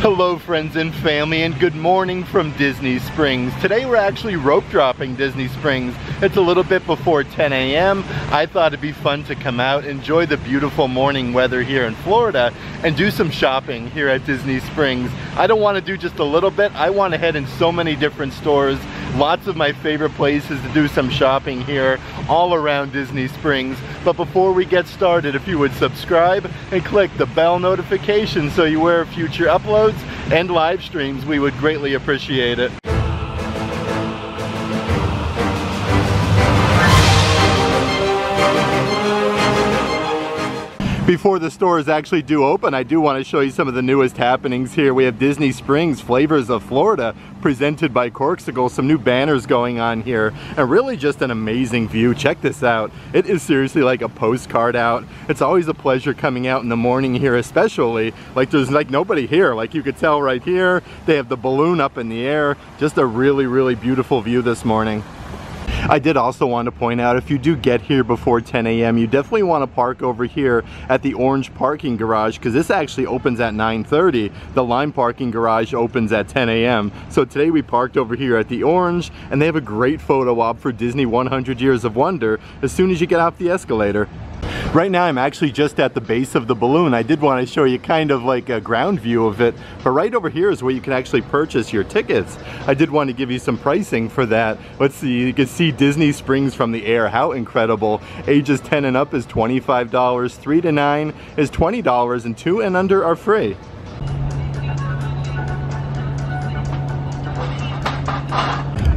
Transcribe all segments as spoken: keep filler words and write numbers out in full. Hello friends and family, and good morning from Disney Springs. Today we're actually rope dropping Disney Springs. It's a little bit before ten A M I thought it'd be fun to come out, enjoy the beautiful morning weather here in Florida, and do some shopping here at Disney Springs. I don't want to do just a little bit. I want to head in so many different stores. Lots of my favorite places to do some shopping here all around Disney Springs. But before we get started, if you would subscribe and click the bell notification so you're aware of future uploads and live streams, we would greatly appreciate it. Before the stores actually do open, I do want to show you some of the newest happenings here. We have Disney Springs Flavors of Florida presented by Corksicle. Some new banners going on here, and really just an amazing view. Check this out. It is seriously like a postcard out. It's always a pleasure coming out in the morning here, especially like there's like nobody here. Like you could tell right here, they have the balloon up in the air. Just a really, really beautiful view this morning. I did also want to point out, if you do get here before ten A M you definitely want to park over here at the orange parking garage, because this actually opens at nine thirty. The lime parking garage opens at ten A M So today we parked over here at the orange, and they have a great photo op for Disney one hundred years of wonder as soon as you get off the escalator. Right now I'm actually just at the base of the balloon. I did want to show you kind of like a ground view of it, but right over here is where you can actually purchase your tickets. I did want to give you some pricing for that. Let's see, you can see Disney Springs from the air. How incredible. Ages ten and up is twenty-five dollars, three to nine is twenty dollars, and two and under are free.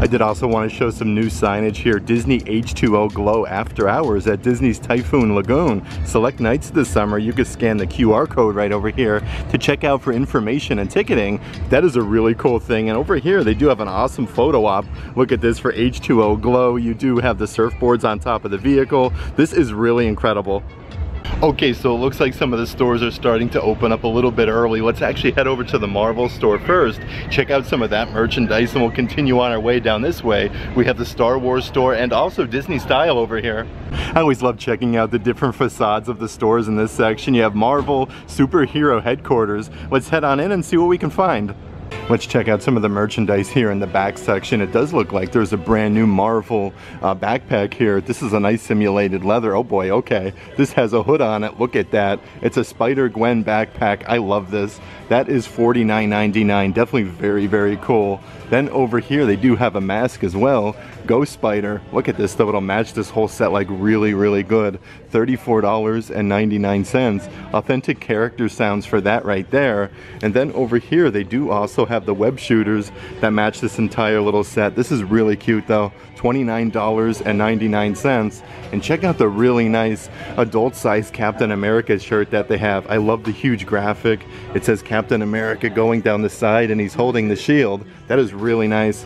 I did also want to show some new signage here. Disney H two O Glow After Hours at Disney's Typhoon Lagoon. Select nights this summer. You can scan the Q R code right over here to check out for information and ticketing. That is a really cool thing. And over here, they do have an awesome photo op. Look at this for H two O Glow. You do have the surfboards on top of the vehicle. This is really incredible. Okay, so it looks like some of the stores are starting to open up a little bit early. Let's actually head over to the Marvel store first, check out some of that merchandise, and we'll continue on our way down this way. We have the Star Wars store and also Disney Style over here. I always love checking out the different facades of the stores in this section. You have Marvel Superhero Headquarters. Let's head on in and see what we can find. Let's check out some of the merchandise here in the back section. It does look like there's a brand new Marvel uh, backpack here. This is a nice simulated leather. Oh boy, okay. This has a hood on it. Look at that. It's a Spider Gwen backpack. I love this. That is forty-nine ninety-nine. Definitely very, very cool. Then over here, they do have a mask as well. Ghost Spider. Look at this though. It'll match this whole set like really, really good. thirty-four ninety-nine. Authentic character sounds for that right there. And then over here, they do also have the web shooters that match this entire little set. This is really cute though. twenty-nine ninety-nine. And check out the really nice adult size Captain America shirt that they have. I love the huge graphic. It says Captain America going down the side, and he's holding the shield. That is really nice.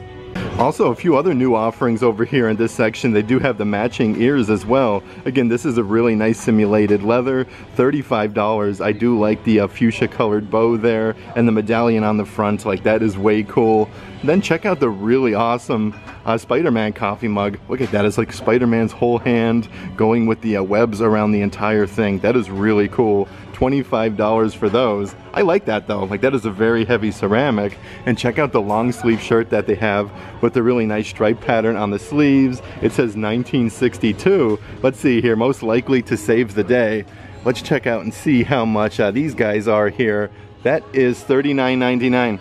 Also, a few other new offerings over here in this section. They do have the matching ears as well. Again, this is a really nice simulated leather, thirty-five dollars. I do like the uh, fuchsia colored bow there and the medallion on the front. Like, that is way cool. Then check out the really awesome uh, Spider-Man coffee mug. Look at that. It's like Spider-Man's whole hand going with the uh, webs around the entire thing. That is really cool. twenty-five dollars for those. I like that though. Like, that is a very heavy ceramic. And check out the long sleeve shirt that they have with a really nice stripe pattern on the sleeves. It says nineteen sixty-two. Let's see here, most likely to save the day. Let's check out and see how much uh, these guys are here. That is thirty-nine ninety-nine.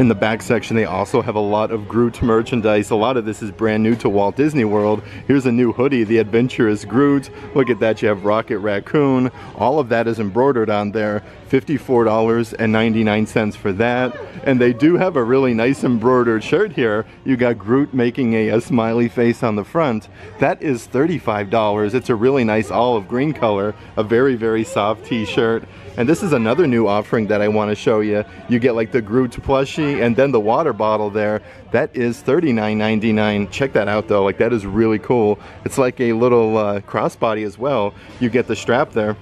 In the back section, they also have a lot of Groot merchandise. A lot of this is brand new to Walt Disney World. Here's a new hoodie, the Adventurous Groot. Look at that, you have Rocket Raccoon. All of that is embroidered on there. fifty-four ninety-nine for that. And they do have a really nice embroidered shirt here. You got Groot making a, a smiley face on the front. That is thirty-five dollars. It's a really nice olive green color. A very, very soft t-shirt. And this is another new offering that I want to show you. You get like the Groot plushie and then the water bottle there. That is thirty-nine ninety-nine. Check that out though. Like, that is really cool. It's like a little uh, crossbody as well. You get the strap there.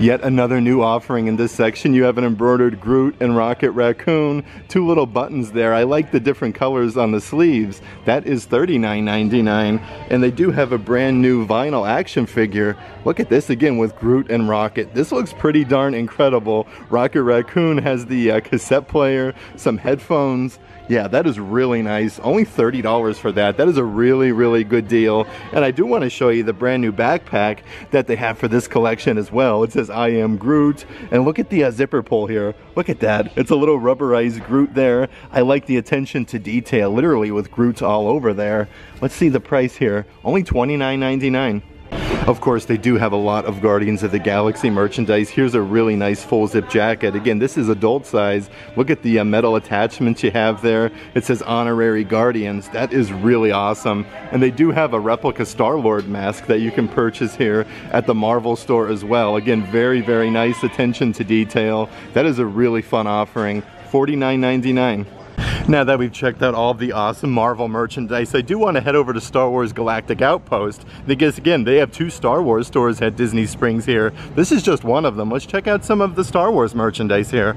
Yet another new offering in this section. You have an embroidered Groot and Rocket Raccoon. Two little buttons there. I like the different colors on the sleeves. That is thirty-nine ninety-nine. And they do have a brand new vinyl action figure. Look at this again with Groot and Rocket. This looks pretty darn incredible. Rocket Raccoon has the uh, cassette player, some headphones. Yeah, that is really nice. Only thirty dollars for that. That is a really, really good deal. And I do want to show you the brand new backpack that they have for this collection as well. It says, I am Groot. And look at the uh, zipper pull here. Look at that. It's a little rubberized Groot there. I like the attention to detail, literally with Groots all over there. Let's see the price here. Only twenty-nine ninety-nine. Of course, they do have a lot of Guardians of the Galaxy merchandise. Here's a really nice full zip jacket. Again, this is adult size. Look at the uh, metal attachments you have there. It says Honorary Guardians. That is really awesome. And they do have a replica Star-Lord mask that you can purchase here at the Marvel store as well. Again, very, very nice attention to detail. That is a really fun offering. forty-nine ninety-nine. Now that we've checked out all the awesome Marvel merchandise, I do want to head over to Star Wars Galactic Outpost, because again, they have two Star Wars stores at Disney Springs here. This is just one of them. Let's check out some of the Star Wars merchandise here.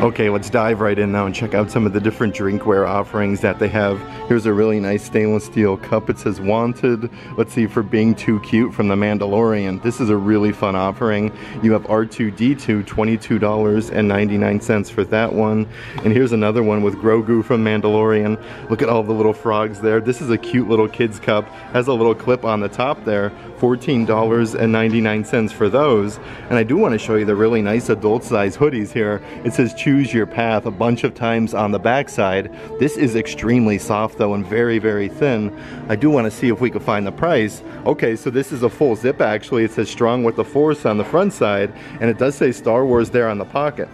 Okay, let's dive right in now and check out some of the different drinkware offerings that they have. Here's a really nice stainless steel cup. It says Wanted. Let's see, for being too cute from the Mandalorian. This is a really fun offering. You have R two D two, twenty-two ninety-nine for that one. And here's another one with Grogu from Mandalorian. Look at all the little frogs there. This is a cute little kid's cup. Has a little clip on the top there. fourteen ninety-nine for those. And I do want to show you the really nice adult size hoodies here. It says Choose Your Path a bunch of times on the backside. This is extremely soft though and very, very thin. I do want to see if we can find the price. Okay, so this is a full zip actually. It says Strong with the Force on the front side, and it does say Star Wars there on the pocket.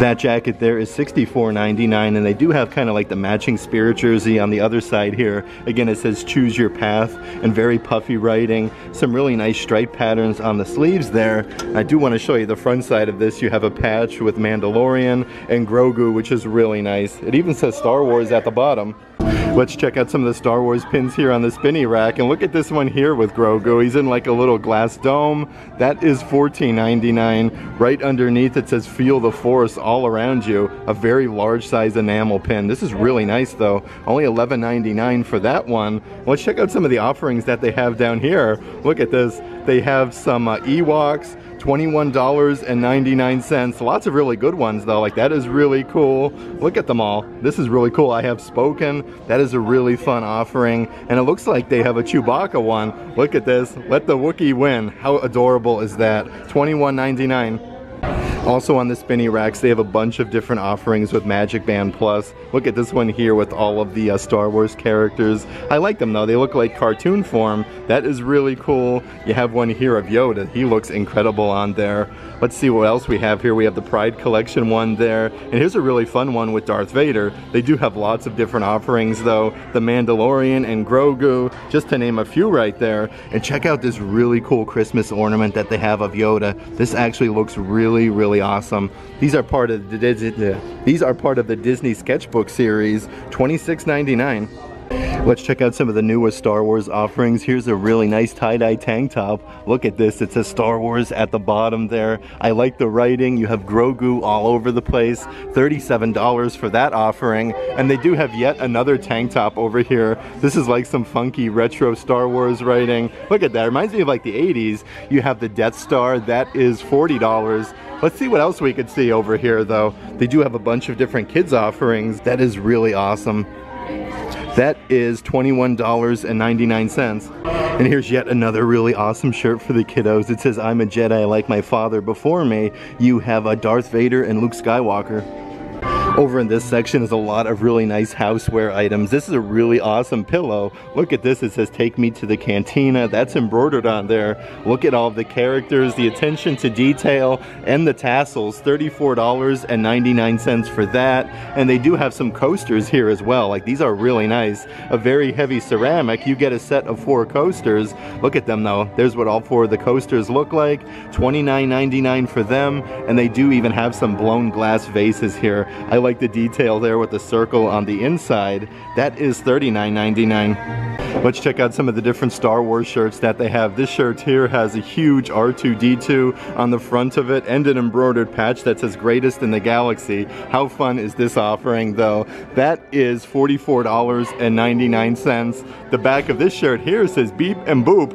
That jacket there is sixty-four ninety-nine, and they do have kind of like the matching spirit jersey on the other side here. Again, it says Choose Your Path and very puffy writing. Some really nice stripe patterns on the sleeves there. I do want to show you the front side of this. You have a patch with Mandalorian and Grogu, which is really nice. It even says Star Wars at the bottom. Let's check out some of the Star Wars pins here on the spinny rack, and look at this one here with Grogu. He's in like a little glass dome. That is fourteen ninety-nine. Right underneath it says Feel the Force all around you. A very large size enamel pin. This is really nice though. Only eleven ninety-nine for that one. Let's check out some of the offerings that they have down here. Look at this. They have some uh, Ewoks. twenty-one ninety-nine. Lots of really good ones though. Like, that is really cool. Look at them all. This is really cool. I Have Spoken. That is a really fun offering. And it looks like they have a Chewbacca one. Look at this. Let the Wookiee win. How adorable is that? twenty-one ninety-nine. Also on the spinny racks, they have a bunch of different offerings with Magic Band Plus. Look at this one here with all of the uh, Star Wars characters. I like them though. They look like cartoon form. That is really cool. You have one here of Yoda. He looks incredible on there. Let's see what else we have here. We have the Pride Collection one there. And here's a really fun one with Darth Vader. They do have lots of different offerings though. The Mandalorian and Grogu, just to name a few right there. And check out this really cool Christmas ornament that they have of Yoda. This actually looks really, really awesome. These are part of the these are part of the Disney sketchbook series. twenty-six ninety-nine. Let's check out some of the newest Star Wars offerings. Here's a really nice tie-dye tank top. Look at this. It says Star Wars at the bottom there. I like the writing. You have Grogu all over the place. thirty-seven dollars for that offering. And they do have yet another tank top over here. This is like some funky retro Star Wars writing. Look at that. It reminds me of like the eighties. You have the Death Star. That is forty dollars. Let's see what else we could see over here though. They do have a bunch of different kids offerings. That is really awesome. That is twenty-one ninety-nine. And here's yet another really awesome shirt for the kiddos. It says, I'm a Jedi like my father before me. You have a Darth Vader and Luke Skywalker. Over in this section is a lot of really nice houseware items. This is a really awesome pillow. Look at this. It says, Take Me to the Cantina. That's embroidered on there. Look at all the characters, the attention to detail, and the tassels. thirty-four ninety-nine for that. And they do have some coasters here as well. Like, these are really nice. A very heavy ceramic. You get a set of four coasters. Look at them though. There's what all four of the coasters look like. twenty-nine ninety-nine for them. And they do even have some blown glass vases here. I like the detail there with the circle on the inside. That is thirty-nine ninety-nine. Let's check out some of the different Star Wars shirts that they have. This shirt here has a huge R two D two on the front of it and an embroidered patch that says greatest in the galaxy. How fun is this offering though? That is forty-four ninety-nine. The back of this shirt here says beep and boop.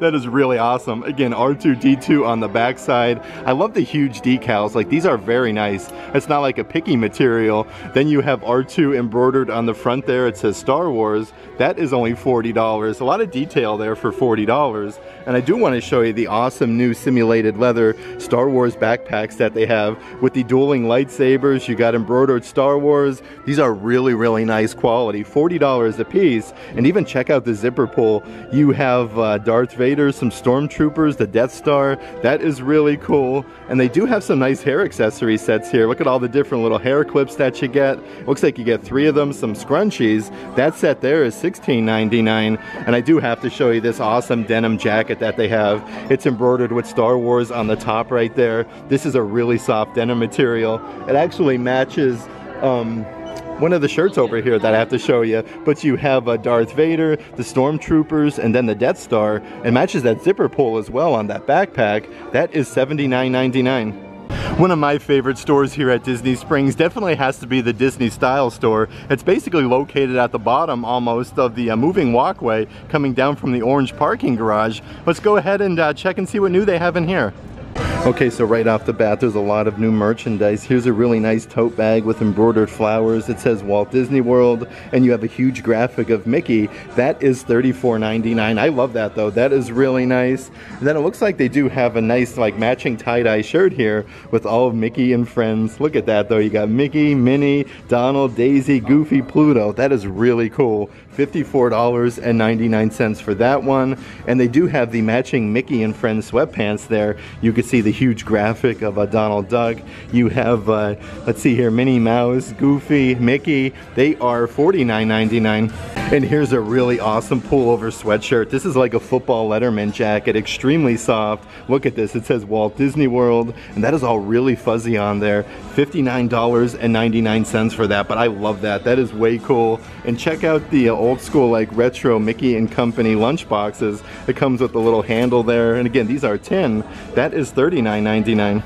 That is really awesome. Again, R two D two on the back side. I love the huge decals. Like, these are very nice. It's not like a picky material. Then you have R two embroidered on the front there. It says Star Wars. That is only forty dollars. A lot of detail there for forty dollars. And I do want to show you the awesome new simulated leather Star Wars backpacks that they have with the dueling lightsabers. You got embroidered Star Wars. These are really, really nice quality. forty dollars a piece. And even check out the zipper pull. You have uh, Darth Vader, some stormtroopers, the Death Star. That is really cool. And they do have some nice hair accessory sets here. Look at all the different little hair clips that you get. Looks like you get three of them, some scrunchies. That set there is sixteen ninety-nine. And I do have to show you this awesome denim jacket that they have. It's embroidered with Star Wars on the top right there. This is a really soft denim material. It actually matches um, one of the shirts over here that I have to show you, but you have uh, Darth Vader, the Stormtroopers, and then the Death Star, and matches that zipper pull as well on that backpack. That is seventy-nine ninety-nine. One of my favorite stores here at Disney Springs definitely has to be the Disney Style Store. It's basically located at the bottom almost of the uh, moving walkway coming down from the orange parking garage. Let's go ahead and uh, check and see what new they have in here. Okay, so right off the bat, there's a lot of new merchandise. Here's a really nice tote bag with embroidered flowers. It says Walt Disney World, and you have a huge graphic of Mickey. That is thirty-four ninety-nine. I love that, though. That is really nice. And then it looks like they do have a nice, like, matching tie-dye shirt here with all of Mickey and friends. Look at that, though. You got Mickey, Minnie, Donald, Daisy, Goofy, Pluto. That is really cool. fifty-four ninety-nine for that one. And they do have the matching Mickey and friends sweatpants there. You can see the huge graphic of uh, Donald Duck. You have, uh, let's see here, Minnie Mouse, Goofy, Mickey. They are forty-nine ninety-nine. And here's a really awesome pullover sweatshirt. This is like a football letterman jacket, extremely soft. Look at this, it says Walt Disney World, and that is all really fuzzy on there. fifty-nine ninety-nine for that, but I love that. That is way cool. And check out the uh, old school, like, retro Mickey and Company lunch boxes. It comes with a little handle there, and again, these are tin. That is thirty-nine ninety-nine.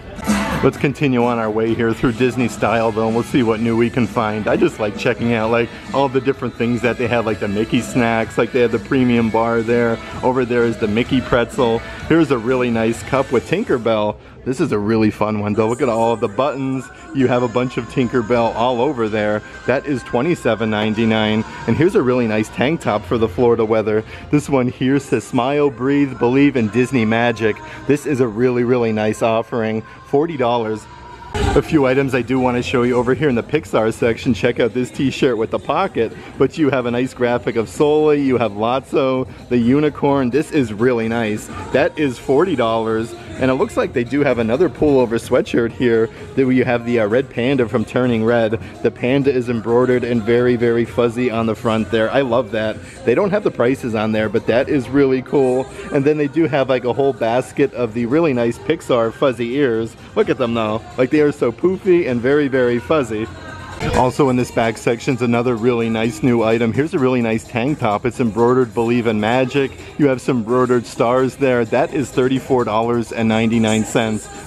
Let's continue on our way here through Disney Style though, and we'll see what new we can find. I just like checking out like all the different things that they have, like the Mickey snacks, like they have the premium bar there. Over there is the Mickey pretzel. Here's a really nice cup with Tinkerbell. This is a really fun one though. Look at all of the buttons. You have a bunch of Tinkerbell all over there. That is twenty-seven ninety-nine. And here's a really nice tank top for the Florida weather. This one here says Smile, Breathe, Believe in Disney Magic. This is a really, really nice offering. forty dollars. A few items I do want to show you over here in the Pixar section. Check out this t-shirt with the pocket, but you have a nice graphic of Sully, you have Lotso, the unicorn. This is really nice. That is forty dollars. And it looks like they do have another pullover sweatshirt here. That you have the uh, red panda from Turning Red. The panda is embroidered and very, very fuzzy on the front there. I love that. They don't have the prices on there, but that is really cool. And then they do have like a whole basket of the really nice Pixar fuzzy ears. Look at them though. Like, they are so poofy and very, very fuzzy. Also in this back section is another really nice new item. Here's a really nice tank top. It's embroidered Believe in Magic. You have some embroidered stars there. That is thirty-four ninety-nine.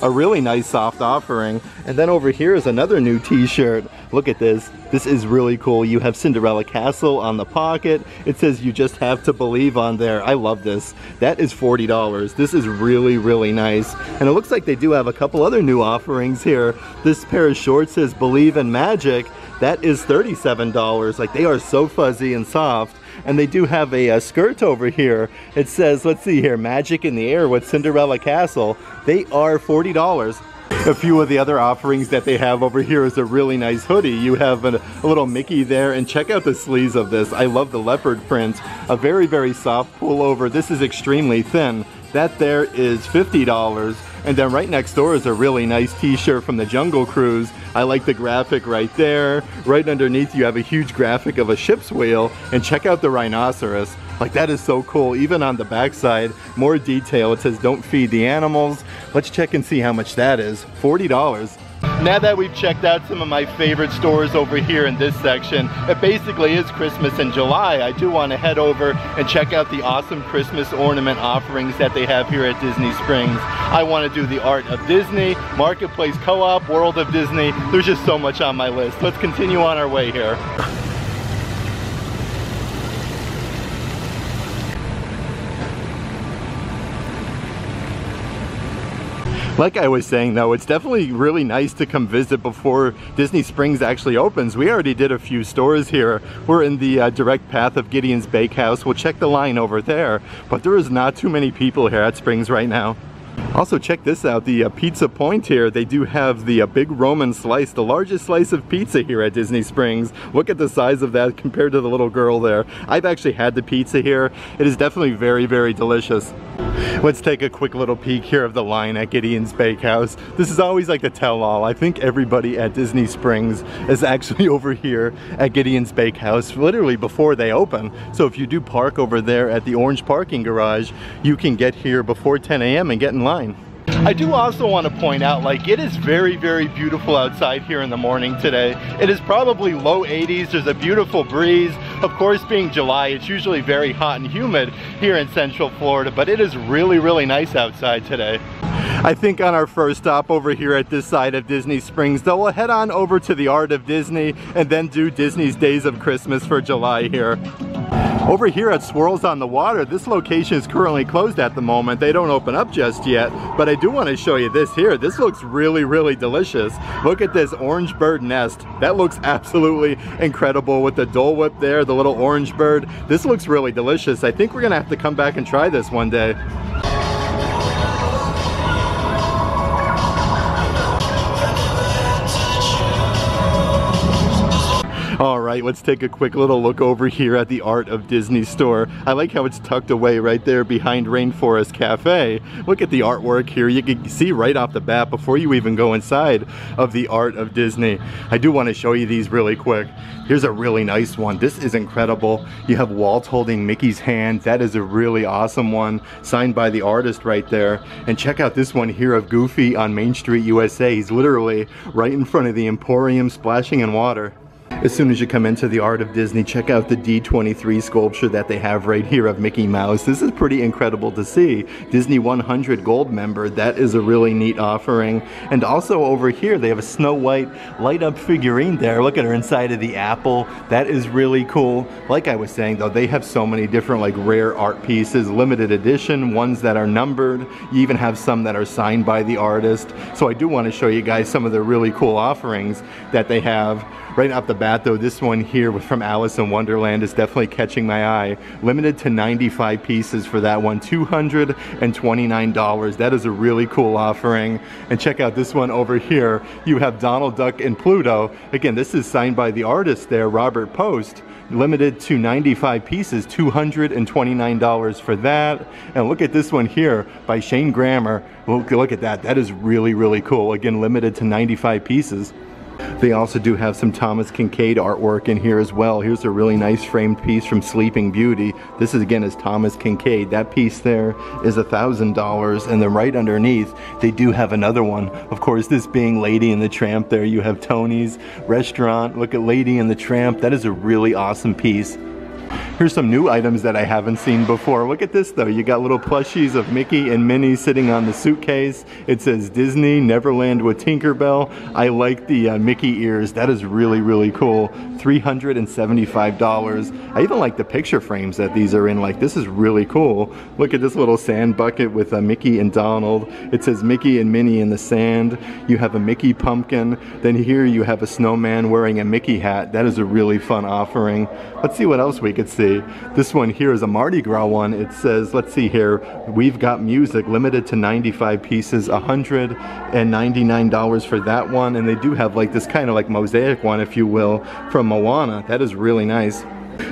A really nice soft offering. And then over here is another new t-shirt. Look at this. This is really cool. You have Cinderella Castle on the pocket. It says you just have to believe on there. I love this. That is forty dollars. This is really, really nice. And it looks like they do have a couple other new offerings here. This pair of shorts says Believe in Magic. That is thirty-seven dollars. Like, they are so fuzzy and soft. And they do have a, a skirt over here. It says, let's see here, Magic in the Air with Cinderella Castle. They are forty dollars. A few of the other offerings that they have over here is a really nice hoodie. You have a, a little Mickey there, and check out the sleeves of this. I love the leopard print. A very, very soft pullover. This is extremely thin. That there is fifty dollars. And then right next door is a really nice t-shirt from the Jungle Cruise. I like the graphic right there. Right underneath you have a huge graphic of a ship's wheel, and check out the rhinoceros. Like, that is so cool. Even on the backside, more detail. It says don't feed the animals. Let's check and see how much that is. forty dollars. Now that we've checked out some of my favorite stores over here in this section, it basically is Christmas in July. I do want to head over and check out the awesome Christmas ornament offerings that they have here at Disney Springs. I want to do the Art of Disney, Marketplace Co-op, World of Disney. There's just so much on my list. Let's continue on our way here. Like I was saying though, it's definitely really nice to come visit before Disney Springs actually opens. We already did a few stores here. We're in the uh, direct path of Gideon's Bakehouse. We'll check the line over there, but there is not too many people here at Springs right now. Also check this out, the uh, Pizza Point here, they do have the uh, big Roman slice, the largest slice of pizza here at Disney Springs. Look at the size of that compared to the little girl there. I've actually had the pizza here. It is definitely very, very delicious. Let's take a quick little peek here of the line at Gideon's Bakehouse. This is always like the tell-all. I think everybody at Disney Springs is actually over here at Gideon's Bakehouse literally before they open. So if you do park over there at the orange parking garage, you can get here before ten A M and get in line. I do also want to point out, like, it is very, very beautiful outside here in the morning today. It is probably low eighties. There's a beautiful breeze. Of course, being July, it's usually very hot and humid here in Central Florida, but it is really, really nice outside today. I think on our first stop over here at this side of Disney Springs, though, we'll head on over to the Art of Disney and then do Disney's Days of Christmas for July here. Over here at Swirls on the Water, this location is currently closed at the moment. They don't open up just yet, but I do want to show you this here. This looks really, really delicious. Look at this orange bird nest. That looks absolutely incredible with the Dole Whip there, the little orange bird. This looks really delicious. I think we're gonna have to come back and try this one day. All right, let's take a quick little look over here at the Art of Disney store. I like how it's tucked away right there behind Rainforest Cafe. Look at the artwork here. You can see right off the bat before you even go inside of the Art of Disney. I do want to show you these really quick. Here's a really nice one. This is incredible. You have Walt holding Mickey's hand. That is a really awesome one, signed by the artist right there. And check out this one here of Goofy on Main Street U S A. He's literally right in front of the Emporium splashing in water. As soon as you come into the Art of Disney, check out the D twenty-three sculpture that they have right here of Mickey Mouse. This is pretty incredible to see. Disney one hundred Gold member, that is a really neat offering. And also over here, they have a Snow White light-up figurine there. Look at her inside of the apple. That is really cool. Like I was saying, though, they have so many different, like, rare art pieces, limited edition, ones that are numbered. You even have some that are signed by the artist. So I do want to show you guys some of the really cool offerings that they have. Right off the bat though, this one here from Alice in Wonderland is definitely catching my eye. Limited to ninety-five pieces for that one, two hundred twenty-nine dollars. That is a really cool offering. And check out this one over here. You have Donald Duck and Pluto. Again, this is signed by the artist there, Robert Post. Limited to ninety-five pieces, two hundred twenty-nine dollars for that. And look at this one here by Shane Grammer. Look, look at that, that is really, really cool. Again, limited to ninety-five pieces. They also do have some Thomas Kinkade artwork in here as well. Here's a really nice framed piece from Sleeping Beauty. This is again is Thomas Kinkade. That piece there is a thousand dollars, and then right underneath they do have another one. Of course, this being Lady and the Tramp there, you have Tony's Restaurant. Look at Lady and the Tramp. That is a really awesome piece. Here's some new items that I haven't seen before. Look at this though. You got little plushies of Mickey and Minnie sitting on the suitcase. It says Disney Neverland with Tinkerbell. I like the uh, Mickey ears. That is really, really cool. three hundred seventy-five dollars. I even like the picture frames that these are in. Like, this is really cool. Look at this little sand bucket with uh, Mickey and Donald. It says Mickey and Minnie in the sand. You have a Mickey pumpkin. Then here you have a snowman wearing a Mickey hat. That is a really fun offering. Let's see what else we could see. This one here is a Mardi Gras one. It says, let's see here, We've Got Music, limited to ninety-five pieces, one hundred ninety-nine dollars for that one. And they do have like this kind of like mosaic one, if you will, from Moana. That is really nice.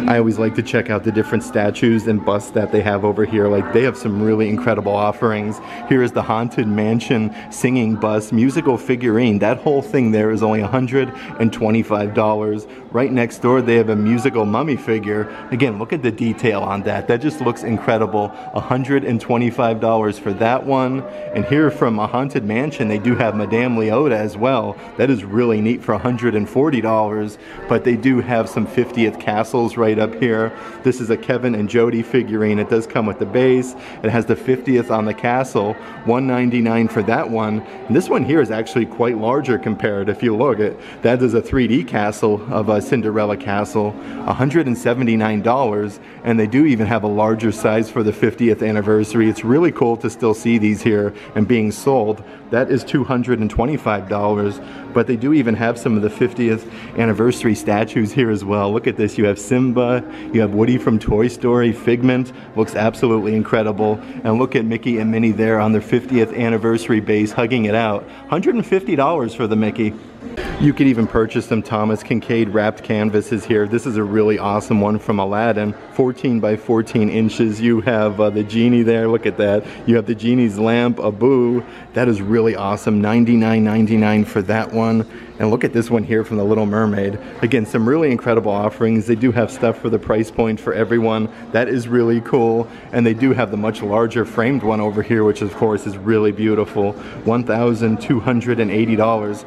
I always like to check out the different statues and busts that they have over here. Like, they have some really incredible offerings. Here is the Haunted Mansion singing bust, musical figurine. That whole thing there is only one hundred twenty-five dollars. Right next door, they have a musical mummy figure. Again, look at the detail on that. That just looks incredible. one hundred twenty-five dollars for that one. And here from a Haunted Mansion, they do have Madame Leota as well. That is really neat for one hundred forty dollars, but they do have some fiftieth castles right up here. This is a Kevin and Jody figurine. It does come with the base. It has the fiftieth on the castle, one ninety-nine for that one. And this one here is actually quite larger compared, if you look at that, is a three D castle of a Cinderella Castle, one hundred seventy-nine dollars, and they do even have a larger size for the fiftieth anniversary. It's really cool to still see these here and being sold. That is two hundred twenty-five dollars, but they do even have some of the fiftieth anniversary statues here as well. Look at this, you have Simba, you have Woody from Toy Story, Figment, looks absolutely incredible, and look at Mickey and Minnie there on their fiftieth anniversary base hugging it out. one hundred fifty dollars for the Mickey. You could even purchase some Thomas Kinkade wrapped canvases here. This is a really awesome one from Aladdin, fourteen by fourteen inches. You have uh, the Genie there, look at that. You have the Genie's lamp, Abu. That is really awesome, ninety-nine ninety-nine for that one. And look at this one here from The Little Mermaid. Again, some really incredible offerings. They do have stuff for the price point for everyone. That is really cool. And they do have the much larger framed one over here, which of course is really beautiful, one thousand two hundred eighty dollars.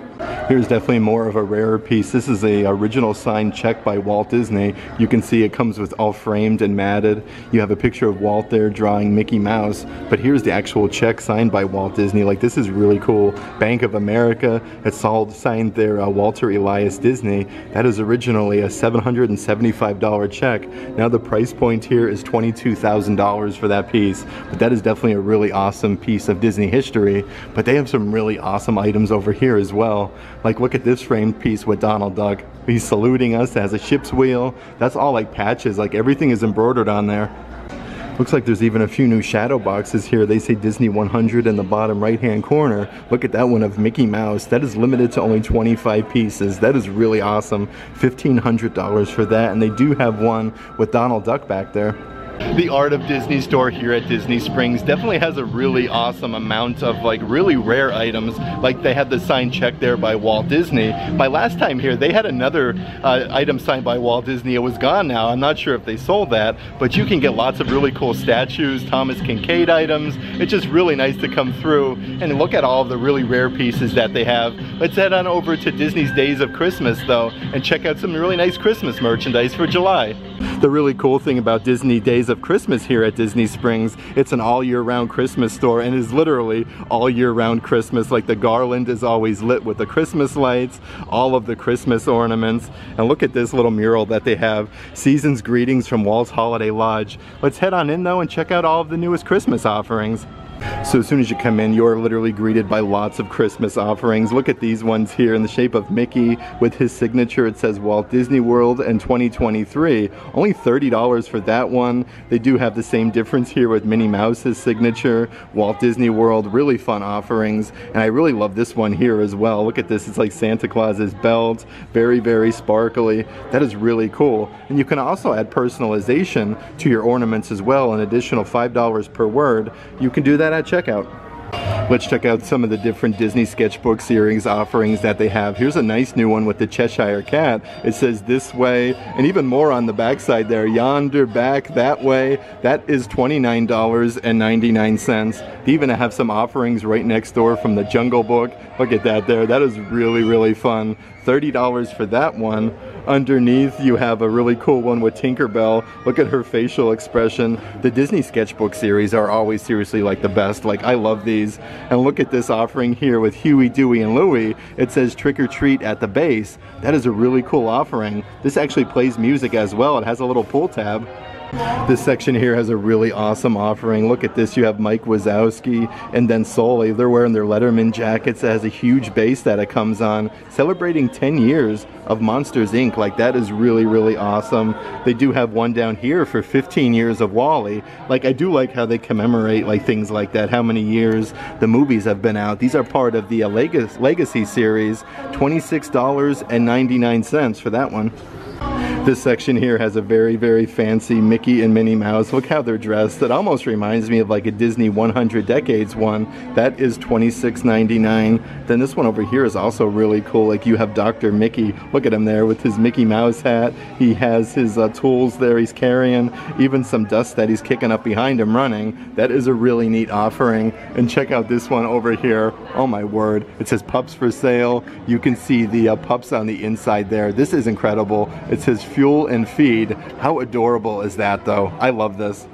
Here's definitely more of a rarer piece. This is a original signed check by Walt Disney. You can see it comes with all framed and matted. You have a picture of Walt there drawing Mickey Mouse, but here's the actual check signed by Walt Disney. Like, this is really cool. Bank of America, it's all signed there. Uh, Walter Elias Disney. That is originally a seven hundred seventy-five dollar check. Now the price point here is twenty-two thousand dollars for that piece, but that is definitely a really awesome piece of Disney history. But they have some really awesome items over here as well. Like, look at this framed piece with Donald Duck. He's saluting us, it has a ship's wheel. That's all like patches, like everything is embroidered on there. Looks like there's even a few new shadow boxes here. They say Disney one hundred in the bottom right-hand corner. Look at that one of Mickey Mouse. That is limited to only twenty-five pieces. That is really awesome. fifteen hundred dollars for that, and they do have one with Donald Duck back there. The Art of Disney store here at Disney Springs definitely has a really awesome amount of like really rare items. Like, they had the signed check there by Walt Disney. My last time here, they had another uh, item signed by Walt Disney. It was gone now. I'm not sure if they sold that, but you can get lots of really cool statues, Thomas Kinkade items. It's just really nice to come through and look at all of the really rare pieces that they have. Let's head on over to Disney's Days of Christmas though and check out some really nice Christmas merchandise for July. The really cool thing about Disney Days of Christmas here at Disney Springs, it's an all year round Christmas store and is literally all year round Christmas. Like, the garland is always lit with the Christmas lights, all of the Christmas ornaments, and look at this little mural that they have, Season's Greetings from Walt's Holiday Lodge. Let's head on in though and check out all of the newest Christmas offerings. So as soon as you come in, you're literally greeted by lots of Christmas offerings. Look at these ones here in the shape of Mickey with his signature. It says Walt Disney World and twenty twenty-three. Only thirty dollars for that one. They do have the same difference here with Minnie Mouse's signature, Walt Disney World. Really fun offerings. And I really love this one here as well. Look at this. It's like Santa Claus's belt. Very, very sparkly. That is really cool. And you can also add personalization to your ornaments as well. An additional five dollars per word. You can do that at checkout. Let's check out some of the different Disney sketchbook series offerings that they have. Here's a nice new one with the Cheshire Cat. It says this way, and even more on the back side there, yonder, back, that way. That is twenty-nine ninety-nine. They even have some offerings right next door from the Jungle Book. Look at that there. That is really, really fun. thirty dollars for that one. Underneath, you have a really cool one with Tinkerbell. Look at her facial expression. The Disney sketchbook series are always seriously like the best. Like, I love these. And look at this offering here with Huey, Dewey, and Louie. It says trick or treat at the base. That is a really cool offering. This actually plays music as well. It has a little pull tab. This section here has a really awesome offering. Look at this, you have Mike Wazowski and then Sully. They're wearing their Letterman jackets. It has a huge base that it comes on, celebrating ten years of Monsters, Incorporated. Like, that is really, really awesome. They do have one down here for fifteen years of WALL-E. Like, I do like how they commemorate like things like that, how many years the movies have been out. These are part of the uh, Legacy series, twenty-six ninety-nine for that one. This section here has a very, very fancy Mickey and Minnie Mouse. Look how they're dressed. That almost reminds me of like a Disney one hundred Decades one. That is twenty-six ninety-nine. Then this one over here is also really cool. Like you have Doctor Mickey. Look at him there with his Mickey Mouse hat. He has his uh, tools there he's carrying. Even some dust that he's kicking up behind him running. That is a really neat offering. And check out this one over here. Oh my word. It says pups for sale. You can see the uh, pups on the inside there. This is incredible. It says fuel and feed. How adorable is that though? I love this.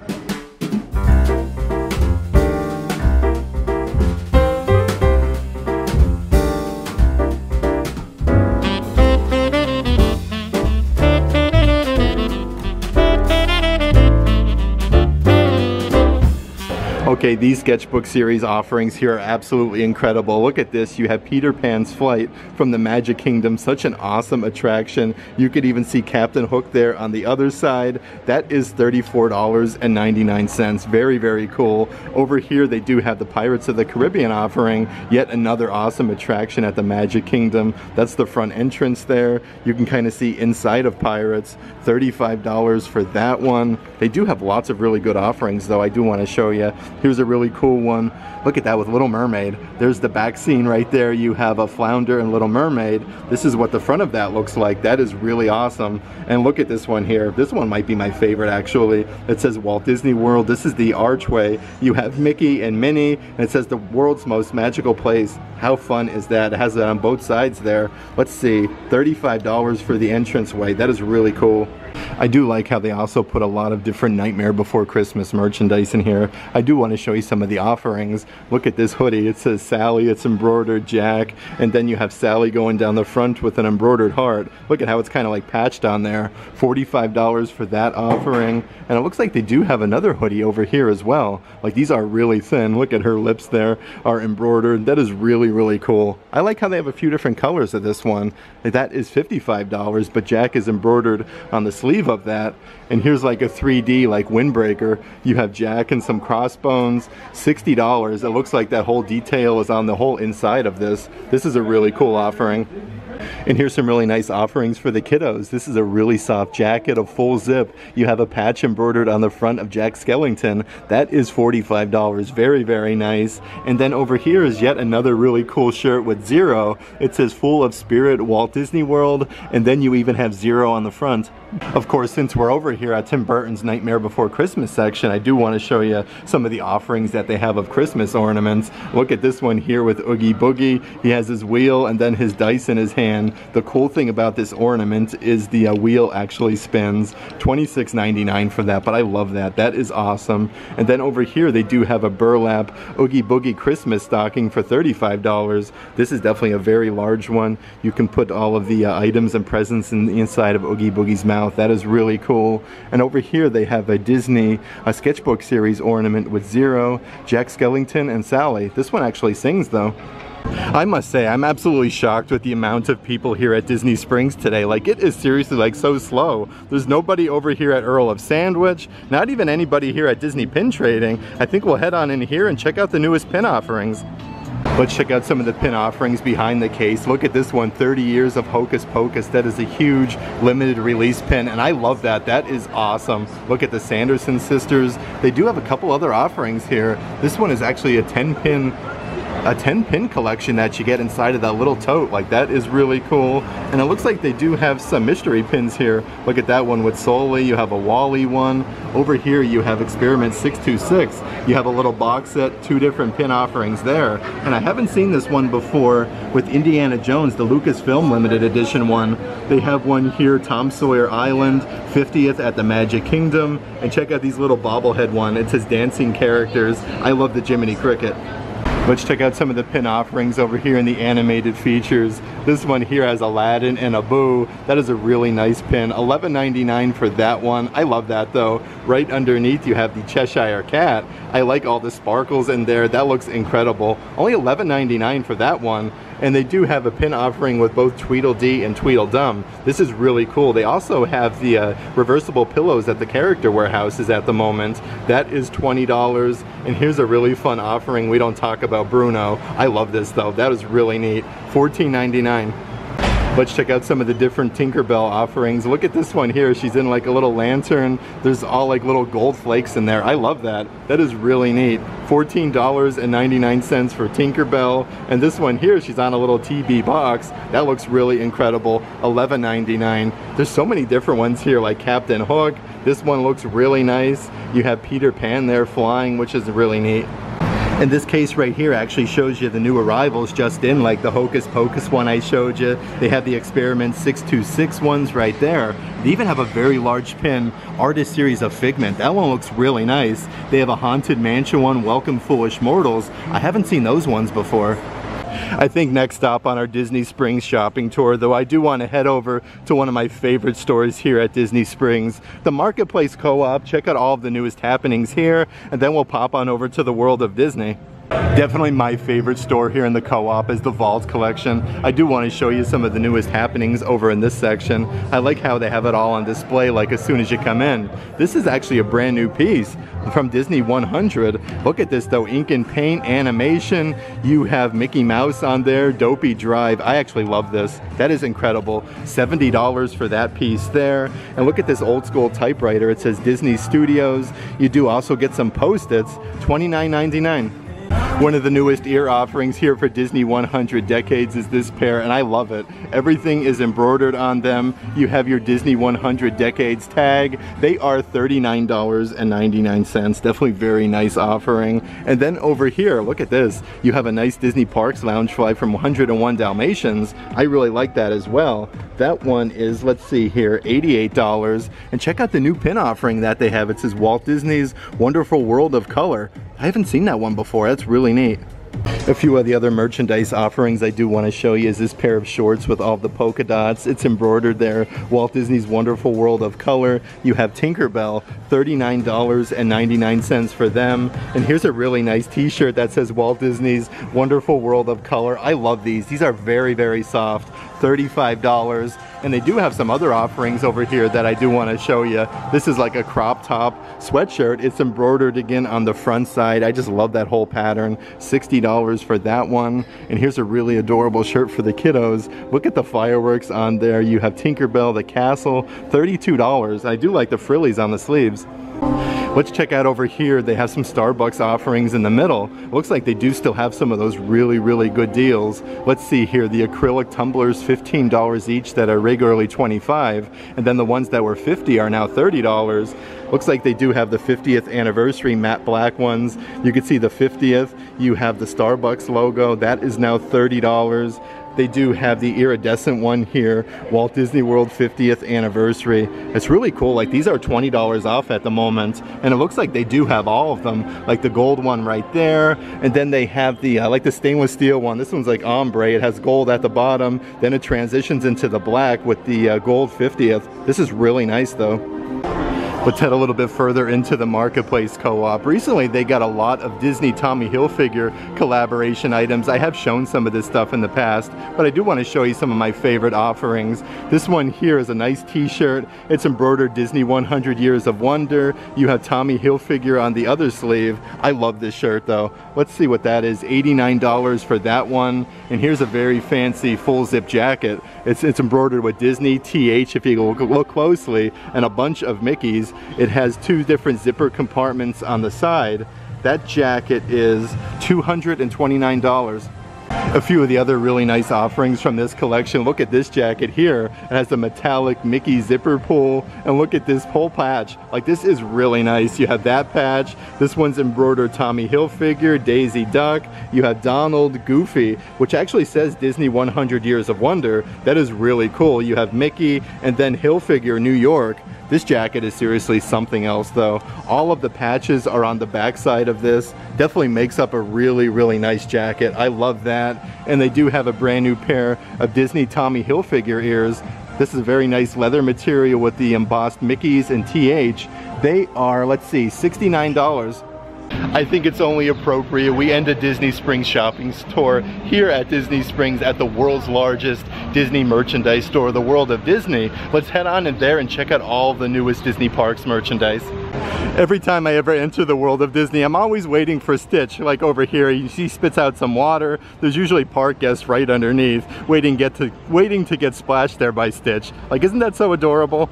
Okay, these sketchbook series offerings here are absolutely incredible. Look at this, you have Peter Pan's Flight from the Magic Kingdom, such an awesome attraction. You could even see Captain Hook there on the other side. That is thirty-four ninety-nine. Very, very cool. Over here, they do have the Pirates of the Caribbean offering, yet another awesome attraction at the Magic Kingdom. That's the front entrance there. You can kind of see inside of Pirates, thirty-five dollars for that one. They do have lots of really good offerings though, I do want to show you. Here's Here's a really cool one. Look at that with Little Mermaid. There's the back scene right there. You have a flounder and Little Mermaid. This is what the front of that looks like. That is really awesome. And look at this one here. This one might be my favorite actually. It says Walt Disney World. This is the archway. You have Mickey and Minnie and it says the world's most magical place. How fun is that? It has it on both sides there. Let's see, thirty-five dollars for the entranceway. That is really cool. I do like how they also put a lot of different Nightmare Before Christmas merchandise in here. I do want to show you some of the offerings. Look at this hoodie. It says Sally. It's embroidered Jack. And then you have Sally going down the front with an embroidered heart. Look at how it's kind of like patched on there. forty-five dollars for that offering. And it looks like they do have another hoodie over here as well. Like these are really thin. Look at her lips there are embroidered. That is really, really cool. I like how they have a few different colors of this one. That is fifty-five dollars, but Jack is embroidered on the sleeve of that. And here's like a three D like windbreaker. You have Jack and some crossbones. sixty dollars. It looks like that whole detail is on the whole inside of this. This is a really cool offering. And here's some really nice offerings for the kiddos. This is a really soft jacket, a full zip. You have a patch embroidered on the front of Jack Skellington. That is forty-five dollars. Very, very nice. And then over here is yet another really cool shirt with Zero. It says Full of Spirit Walt Disney World. And then you even have Zero on the front. Of course, since we're over here at Tim Burton's Nightmare Before Christmas section, I do want to show you some of the offerings that they have of Christmas ornaments. Look at this one here with Oogie Boogie. He has his wheel and then his dice in his hand. The cool thing about this ornament is the uh, wheel actually spins. twenty-six ninety-nine for that, but I love that. That is awesome. And then over here, they do have a burlap Oogie Boogie Christmas stocking for thirty-five dollars. This is definitely a very large one. You can put all of the uh, items and presents in the inside of Oogie Boogie's mouth. That is really cool. And over here they have a Disney a sketchbook series ornament with Zero, Jack Skellington, and Sally. This one actually sings though. I must say, I'm absolutely shocked with the amount of people here at Disney Springs today. Like, it is seriously, like, so slow. There's nobody over here at Earl of Sandwich, not even anybody here at Disney Pin Trading. I think we'll head on in here and check out the newest pin offerings. Let's check out some of the pin offerings behind the case. Look at this one, thirty years of Hocus Pocus. That is a huge limited release pin, and I love that. That is awesome. Look at the Sanderson sisters. They do have a couple other offerings here. This one is actually a ten pin a ten pin collection that you get inside of that little tote. Like, that is really cool. And it looks like they do have some mystery pins here. Look at that one with Sully. You have a Wally one. Over here you have Experiment six two six. You have a little box set, two different pin offerings there. And I haven't seen this one before with Indiana Jones, the Lucasfilm limited edition one. They have one here, Tom Sawyer Island, fiftieth at the Magic Kingdom. And check out these little bobblehead one. It says dancing characters. I love the Jiminy Cricket. Let's check out some of the pin offerings over here in the animated features. This one here has Aladdin and Abu. That is a really nice pin. eleven ninety-nine for that one. I love that though. Right underneath you have the Cheshire Cat. I like all the sparkles in there. That looks incredible. Only eleven ninety-nine for that one. And they do have a pin offering with both Tweedledee and Tweedledum. This is really cool. They also have the uh, reversible pillows that the character warehouse is at the moment. That is twenty dollars. And here's a really fun offering. We don't talk about Bruno. I love this though. That is really neat. fourteen ninety-nine. Let's check out some of the different Tinkerbell offerings. Look at this one here. She's in like a little lantern. There's all like little gold flakes in there. I love that. That is really neat. fourteen ninety-nine for Tinkerbell. And this one here, she's on a little T V box. That looks really incredible. eleven ninety-nine. There's so many different ones here, like Captain Hook. This one looks really nice. You have Peter Pan there flying, which is really neat. And this case right here actually shows you the new arrivals just in, like the Hocus Pocus one I showed you. They have the Experiment six two six ones right there. They even have a very large pin artist series of Figment. That one looks really nice. They have a Haunted Mansion one, Welcome Foolish Mortals. I haven't seen those ones before. I think next stop on our Disney Springs shopping tour, though, I do want to head over to one of my favorite stores here at Disney Springs, the Marketplace Co-op. Check out all of the newest happenings here, and then we'll pop on over to the World of Disney. Definitely my favorite store here in the Co-op is the Vault Collection. I do want to show you some of the newest happenings over in this section. I like how they have it all on display, like as soon as you come in. This is actually a brand new piece from Disney one hundred. Look at this though, ink and paint, animation. You have Mickey Mouse on there, Dopey Drive. I actually love this. That is incredible. seventy dollars for that piece there. And look at this old school typewriter. It says Disney Studios. You do also get some Post-its, twenty-nine ninety-nine. One of the newest ear offerings here for Disney one hundred Decades is this pair, and I love it. Everything is embroidered on them. You have your Disney one hundred Decades tag. They are thirty-nine ninety-nine. Definitely very nice offering. And then over here, look at this. You have a nice Disney Parks Lounge fly from one oh one Dalmatians. I really like that as well. That one is, let's see here, eighty-eight dollars. And check out the new pin offering that they have. It says Walt Disney's Wonderful World of Color. I haven't seen that one before. That's really neat. A few of the other merchandise offerings I do want to show you is this pair of shorts with all the polka dots. It's embroidered there. Walt Disney's Wonderful World of Color. You have Tinkerbell, thirty-nine ninety-nine for them. And here's a really nice t-shirt that says Walt Disney's Wonderful World of Color. I love these. These are very, very soft. thirty-five dollars. And they do have some other offerings over here that I do want to show you. This is like a crop top sweatshirt. It's embroidered again on the front side. I just love that whole pattern. sixty dollars for that one. And here's a really adorable shirt for the kiddos. Look at the fireworks on there. You have Tinkerbell, the castle, thirty-two dollars. I do like the frillies on the sleeves. Let's check out over here. They have some Starbucks offerings in the middle. Looks like they do still have some of those really, really good deals. Let's see here, the acrylic tumblers, fifteen dollars each that are regularly twenty-five dollars, and then the ones that were fifty dollars are now thirty dollars. Looks like they do have the fiftieth anniversary matte black ones. You can see the fiftieth. You have the Starbucks logo. That is now thirty dollars. They do have the iridescent one here, Walt Disney World fiftieth anniversary. It's really cool. Like, these are twenty dollars off at the moment, and it looks like they do have all of them, like the gold one right there, and then they have the uh, like the stainless steel one. This one's like ombre. It has gold at the bottom, then it transitions into the black with the uh, gold fiftieth. This is really nice though. Let's head a little bit further into the Marketplace Co-op. Recently, they got a lot of Disney Tommy Hilfiger collaboration items. I have shown some of this stuff in the past, but I do want to show you some of my favorite offerings. This one here is a nice t-shirt. It's embroidered Disney one hundred Years of Wonder. You have Tommy Hilfiger on the other sleeve. I love this shirt though. Let's see what that is, eighty-nine dollars for that one. And here's a very fancy full zip jacket. It's, it's embroidered with Disney, T H if you look, look closely, and a bunch of Mickeys. It has two different zipper compartments on the side. That jacket is two hundred twenty-nine dollars. A few of the other really nice offerings from this collection. Look at this jacket here. It has the metallic Mickey zipper pull, and look at this pole patch. Like, this is really nice. You have that patch. This one's embroidered Tommy Hilfiger, Daisy Duck. You have Donald, Goofy, which actually says Disney one hundred Years of Wonder. That is really cool. You have Mickey and then Hilfiger, New York. This jacket is seriously something else though. All of the patches are on the back side of this. Definitely makes up a really, really nice jacket. I love that. And they do have a brand new pair of Disney Tommy Hilfiger ears. This is a very nice leather material with the embossed Mickeys and T H. They are, let's see, sixty-nine dollars. I think it's only appropriate we end a Disney Springs shopping tour here at Disney Springs at the world's largest Disney merchandise store, the World of Disney. Let's head on in there and check out all the newest Disney Parks merchandise. Every time I ever enter the World of Disney, I'm always waiting for Stitch. Like over here, you see, he spits out some water. There's usually park guests right underneath, waiting get to waiting to get splashed there by Stitch. Like, isn't that so adorable?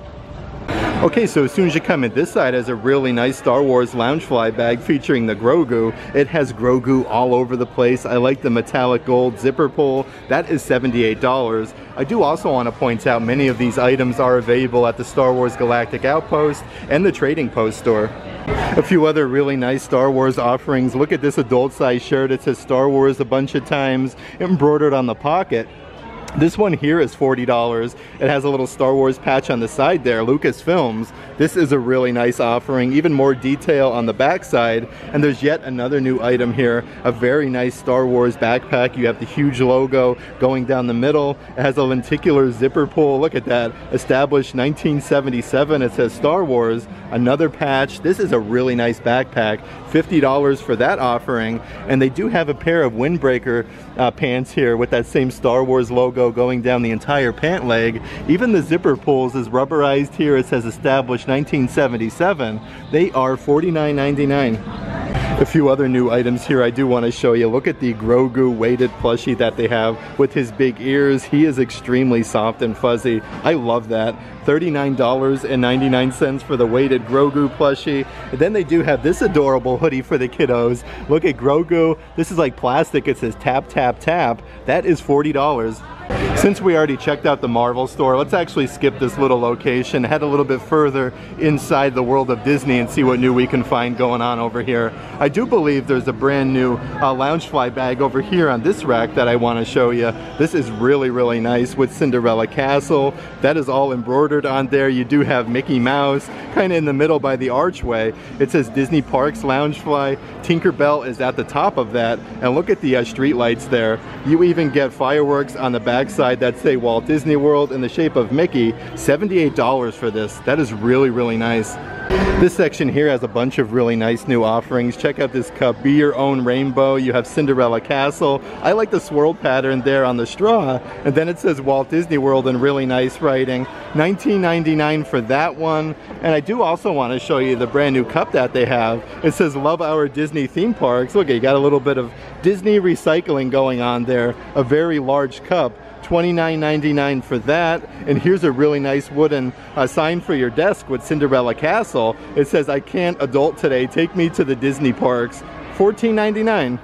Okay, so as soon as you come in, this side has a really nice Star Wars Loungefly bag featuring the Grogu. It has Grogu all over the place. I like the metallic gold zipper pull. That is seventy-eight dollars. I do also want to point out many of these items are available at the Star Wars Galactic Outpost and the Trading Post store. A few other really nice Star Wars offerings. Look at this adult size shirt. It says Star Wars a bunch of times, embroidered on the pocket. This one here is forty dollars. It has a little Star Wars patch on the side there, Lucasfilms. This is a really nice offering, even more detail on the back side. And there's yet another new item here, a very nice Star Wars backpack. You have the huge logo going down the middle. It has a lenticular zipper pull. Look at that, established nineteen seventy-seven. It says Star Wars, another patch. This is a really nice backpack, fifty dollars for that offering. And they do have a pair of windbreaker uh, pants here with that same Star Wars logo going down the entire pant leg. Even the zipper pulls is rubberized here. It says established nineteen seventy-seven. They are forty-nine ninety-nine. A few other new items here I do want to show you. Look at the Grogu weighted plushie that they have with his big ears. He is extremely soft and fuzzy. I love that. thirty-nine ninety-nine for the weighted Grogu plushie. And then they do have this adorable hoodie for the kiddos. Look at Grogu. This is like plastic. It says tap, tap, tap. That is forty dollars. Since we already checked out the Marvel store, let's actually skip this little location, head a little bit further inside the World of Disney and see what new we can find going on over here. I do believe there's a brand new uh, Loungefly bag over here on this rack that I want to show you. This is really, really nice with Cinderella Castle. That is all embroidered on there. You do have Mickey Mouse kind of in the middle by the archway. It says Disney Parks Loungefly. Tinkerbell is at the top of that. And look at the uh, street lights there. You even get fireworks on the back side that say Walt Disney World in the shape of Mickey. seventy-eight dollars for this. That is really, really nice. This section here has a bunch of really nice new offerings. Check out this cup, Be Your Own Rainbow. You have Cinderella Castle. I like the swirl pattern there on the straw. And then it says Walt Disney World in really nice writing. nineteen ninety-nine for that one. And I do also want to show you the brand new cup that they have. It says Love Our Disney Theme Parks. Look, you got a little bit of Disney recycling going on there. A very large cup. twenty-nine ninety-nine for that. And here's a really nice wooden uh, sign for your desk with Cinderella Castle. It says, I can't adult today, take me to the Disney parks. fourteen ninety-nine.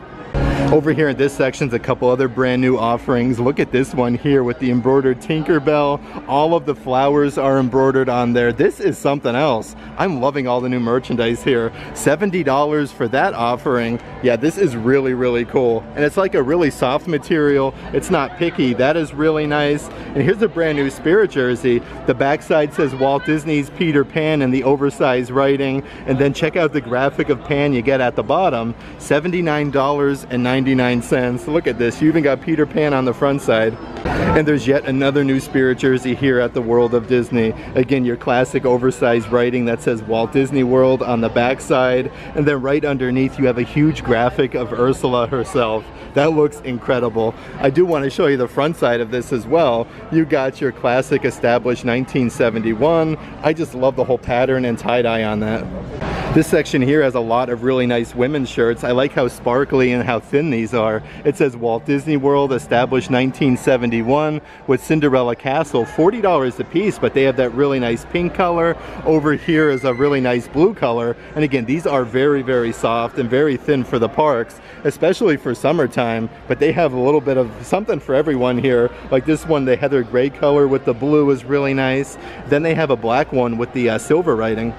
Over here in this section's a couple other brand new offerings. Look at this one here with the embroidered Tinkerbell. All of the flowers are embroidered on there. This is something else. I'm loving all the new merchandise here. seventy dollars for that offering. Yeah, this is really, really cool. And it's like a really soft material. It's not picky. That is really nice. And here's a brand new Spirit jersey. The backside says Walt Disney's Peter Pan in the oversized writing. And then check out the graphic of Pan you get at the bottom. seventy-nine ninety-nine. Look at this, you even got Peter Pan on the front side. And there's yet another new Spirit jersey here at the World of Disney. Again, your classic oversized writing that says Walt Disney World on the back side. And then right underneath you have a huge graphic of Ursula herself. That looks incredible. I do want to show you the front side of this as well. You got your classic established nineteen seventy-one. I just love the whole pattern and tie-dye on that. This section here has a lot of really nice women's shirts. I like how sparkly and how thin these are. It says Walt Disney World, established nineteen seventy-one with Cinderella Castle, forty dollars a piece, but they have that really nice pink color. Over here is a really nice blue color. And again, these are very, very soft and very thin for the parks, especially for summertime, but they have a little bit of something for everyone here. Like this one, the heather gray color with the blue is really nice. Then they have a black one with the uh, silver writing.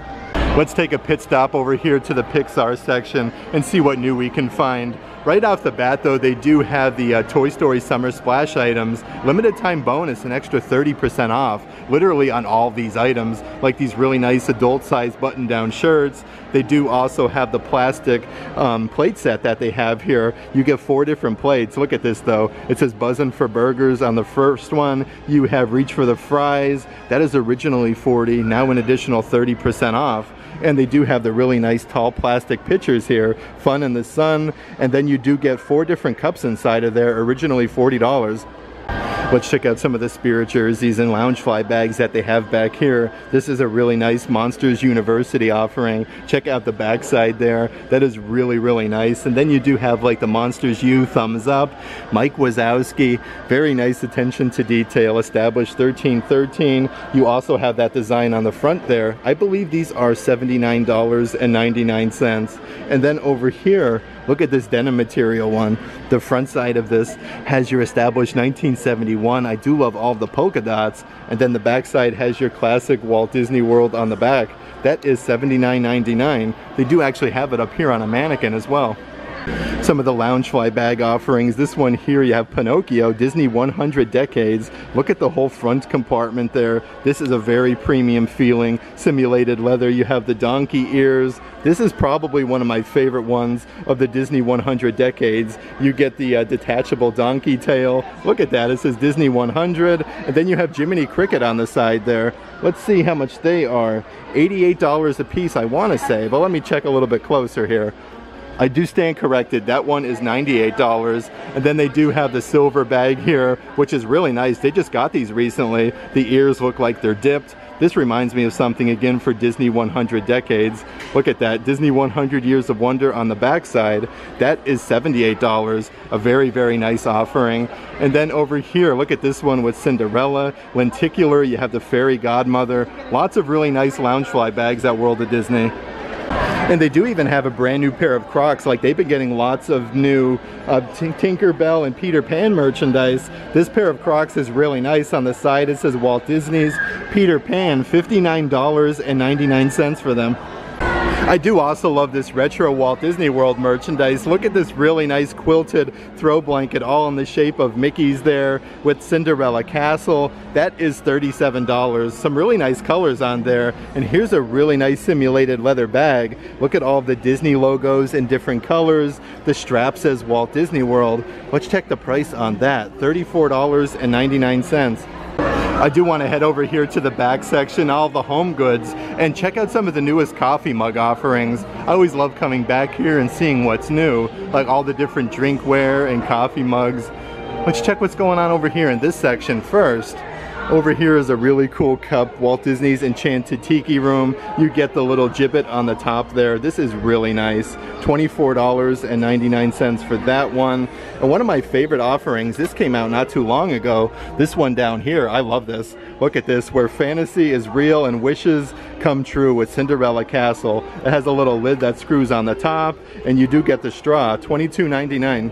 Let's take a pit stop over here to the Pixar section and see what new we can find. Right off the bat though, they do have the uh, Toy Story Summer Splash items. Limited time bonus, an extra thirty percent off, literally on all these items, like these really nice adult size button down shirts. They do also have the plastic um, plate set that they have here. You get four different plates. Look at this though. It says Buzzin' for Burgers on the first one. You have Reach for the Fries. That is originally forty dollars, now an additional thirty percent off. and they do have the really nice tall plastic pitchers here, fun in the sun, and then you do get four different cups inside of there, originally forty dollars. Let's check out some of the spirit jerseys and lounge fly bags that they have back here. This is a really nice Monsters University offering. Check out the backside there. That is really, really nice. And then you do have like the Monsters U thumbs up. Mike Wazowski, very nice attention to detail, established thirteen thirteen. You also have that design on the front there. I believe these are seventy-nine ninety-nine. And then over here, look at this denim material one. The front side of this has your established nineteen seventy-one. I do love all the polka dots. And then the back side has your classic Walt Disney World on the back. That is seventy-nine ninety-nine. They do actually have it up here on a mannequin as well. Some of the Loungefly bag offerings. This one here, you have Pinocchio, Disney one hundred decades. Look at the whole front compartment there. This is a very premium feeling. Simulated leather. You have the donkey ears. This is probably one of my favorite ones of the Disney one hundred decades. You get the uh, detachable donkey tail. Look at that. It says Disney one hundred. And then you have Jiminy Cricket on the side there. Let's see how much they are. eighty-eight dollars a piece, I want to say, but let me check a little bit closer here. I do stand corrected, that one is ninety-eight dollars. And then they do have the silver bag here, which is really nice. They just got these recently. The ears look like they're dipped. This reminds me of something again for Disney one hundred decades. Look at that, Disney one hundred years of wonder on the backside. That is seventy-eight dollars, a very, very nice offering. And then over here, look at this one with Cinderella, Lenticular, you have the fairy godmother. Lots of really nice Loungefly bags at World of Disney. And they do even have a brand new pair of Crocs. Like, they've been getting lots of new uh, Tinkerbell and Peter Pan merchandise. This pair of Crocs is really nice. On the side it says Walt Disney's Peter Pan, fifty-nine ninety-nine for them. I do also love this retro Walt Disney World merchandise. Look at this really nice quilted throw blanket, all in the shape of Mickey's there, with Cinderella Castle. That is thirty-seven dollars. Some really nice colors on there. And here's a really nice simulated leather bag. Look at all the Disney logos in different colors. The strap says Walt Disney World. Let's check the price on that, thirty-four ninety-nine. I do want to head over here to the back section, all the home goods, and check out some of the newest coffee mug offerings. I always love coming back here and seeing what's new, like all the different drinkware and coffee mugs. Let's check what's going on over here in this section first. Over here is a really cool cup, Walt Disney's Enchanted Tiki Room. You get the little gibbet on the top there. This is really nice. twenty-four ninety-nine for that one. And one of my favorite offerings, this came out not too long ago. This one down here, I love this. Look at this, where fantasy is real and wishes come true with Cinderella Castle. It has a little lid that screws on the top, and you do get the straw, twenty-two ninety-nine.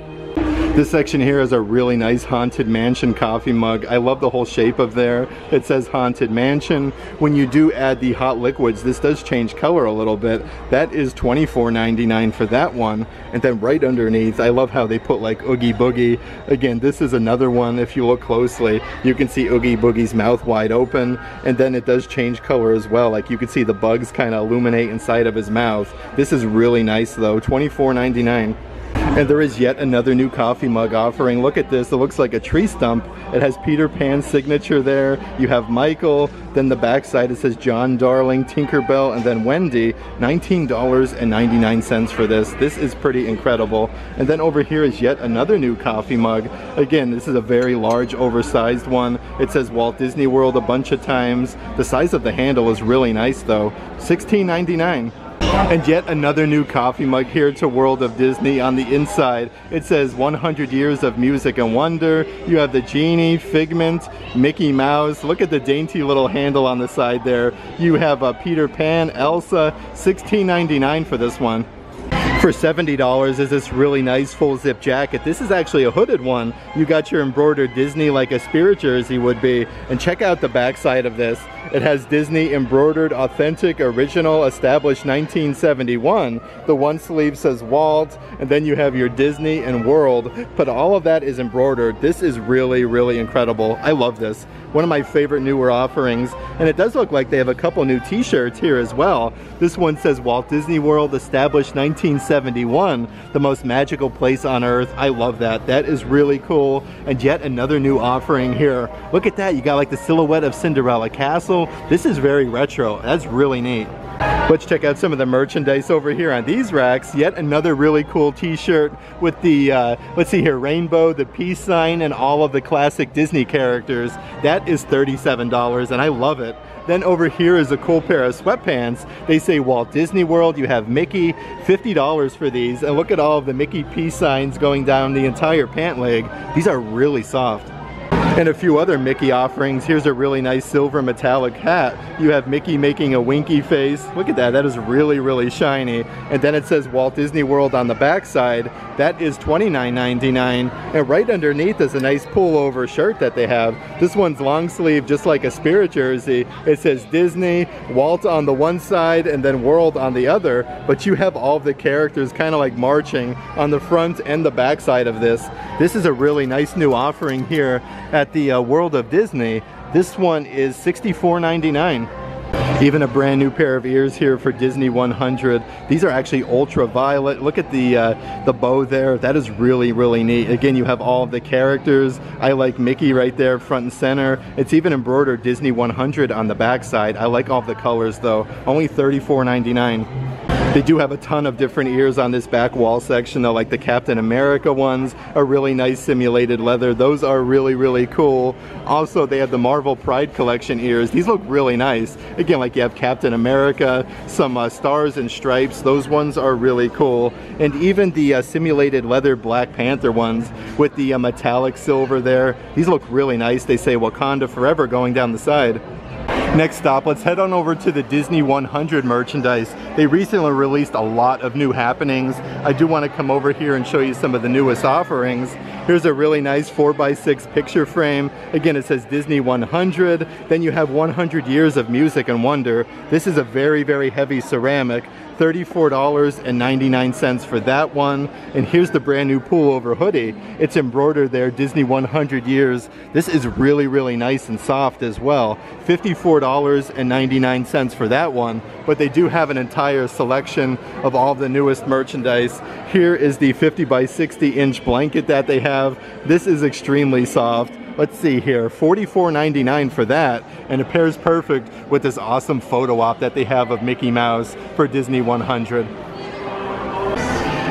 This section here is a really nice Haunted Mansion coffee mug. I love the whole shape of there. It says Haunted Mansion. When you do add the hot liquids, this does change color a little bit. That is twenty-four ninety-nine for that one. And then right underneath, I love how they put like Oogie Boogie. Again, this is another one. If you look closely, you can see Oogie Boogie's mouth wide open. And then it does change color as well. Like, you can see the bugs kind of illuminate inside of his mouth. This is really nice though, twenty-four ninety-nine. And there is yet another new coffee mug offering. Look at this, it looks like a tree stump. It has Peter Pan's signature there. You have Michael, then the backside it says John Darling, Tinkerbell, and then Wendy. nineteen ninety-nine for this. This is pretty incredible. And then over here is yet another new coffee mug. Again, this is a very large, oversized one. It says Walt Disney World a bunch of times. The size of the handle is really nice though, sixteen ninety-nine. And yet another new coffee mug here to World of Disney. On the inside, it says one hundred years of music and wonder. You have the Genie, Figment, Mickey Mouse. Look at the dainty little handle on the side there. You have a Peter Pan, Elsa, sixteen ninety-nine for this one. For seventy dollars is this really nice full zip jacket. This is actually a hooded one. You got your embroidered Disney like a spirit jersey would be. And check out the backside of this. It has Disney embroidered, authentic, original, established nineteen seventy-one. The one sleeve says Walt, and then you have your Disney and World. But all of that is embroidered. This is really, really incredible. I love this. One of my favorite newer offerings. And it does look like they have a couple new t-shirts here as well. This one says Walt Disney World, established nineteen seventy-one, the most magical place on earth. I love that. That is really cool. And yet another new offering here. Look at that. You got like the silhouette of Cinderella Castle. This is very retro. That's really neat. Let's check out some of the merchandise over here on these racks. Yet another really cool t-shirt with the, uh, let's see here, rainbow, the peace sign, and all of the classic Disney characters. That is thirty-seven dollars and I love it. Then over here is a cool pair of sweatpants. They say Walt Disney World, you have Mickey, fifty dollars for these. And look at all of the Mickey peace signs going down the entire pant leg. These are really soft. And a few other Mickey offerings. Here's a really nice silver metallic hat. You have Mickey making a winky face. Look at that, that is really, really shiny. And then it says Walt Disney World on the backside. That is twenty-nine ninety-nine. And right underneath is a nice pullover shirt that they have. This one's long sleeve, just like a Spirit jersey. It says Disney, Walt on the one side, and then World on the other. But you have all the characters kind of like marching on the front and the backside of this. This is a really nice new offering here at At the uh, World of Disney. This one is sixty-four ninety-nine. Even a brand new pair of ears here for Disney one hundred. These are actually ultraviolet. Look at the uh, the bow there. That is really, really neat. Again, you have all of the characters. I like Mickey right there, front and center. It's even embroidered Disney one hundred on the backside. I like all of the colors though. Only thirty-four ninety-nine. They do have a ton of different ears on this back wall section though, like the Captain America ones, a really nice simulated leather. Those are really, really cool. Also, they have the Marvel Pride Collection ears. These look really nice. Again, like you have Captain America, some uh, stars and stripes. Those ones are really cool. And even the uh, simulated leather Black Panther ones with the uh, metallic silver there. These look really nice. They say Wakanda Forever going down the side. Next stop, let's head on over to the Disney one hundred merchandise. They recently released a lot of new happenings. I do want to come over here and show you some of the newest offerings. Here's a really nice four by six picture frame. Again, it says Disney one hundred. Then you have one hundred years of music and wonder. This is a very, very heavy ceramic. thirty-four ninety-nine for that one. And here's the brand new pullover hoodie. It's embroidered there, Disney one hundred years. This is really, really nice and soft as well. fifty-four ninety-nine for that one. But they do have an entire selection of all the newest merchandise. Here is the fifty by sixty inch blanket that they have. This is extremely soft. Let's see here, forty-four ninety-nine for that, and it pairs perfect with this awesome photo op that they have of Mickey Mouse for Disney one hundred.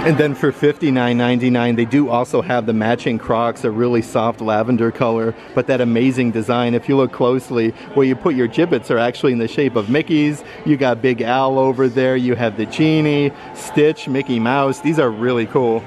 And then for fifty-nine ninety-nine, they do also have the matching Crocs, a really soft lavender color, but that amazing design, if you look closely, where you put your gibbets are actually in the shape of Mickey's. You got Big Al over there, you have the Genie, Stitch, Mickey Mouse. These are really cool.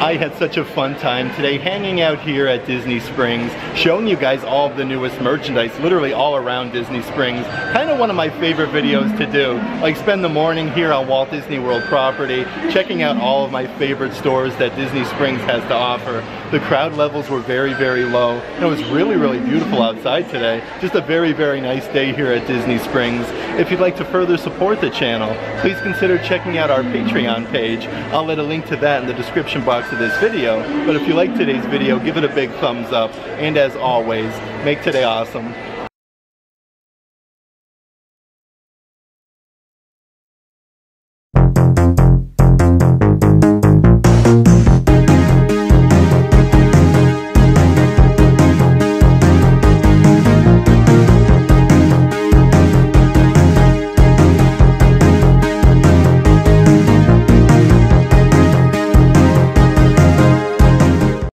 I had such a fun time today hanging out here at Disney Springs, showing you guys all of the newest merchandise, literally all around Disney Springs. Kind of one of my favorite videos to do. Like spend the morning here on Walt Disney World property, checking out all of my favorite stores that Disney Springs has to offer. The crowd levels were very, very low. It was really, really beautiful outside today. Just a very, very nice day here at Disney Springs. If you'd like to further support the channel, please consider checking out our Patreon page. I'll let a link to that in the description box of this video, but if you like today's video, give it a big thumbs up, and as always, make today awesome.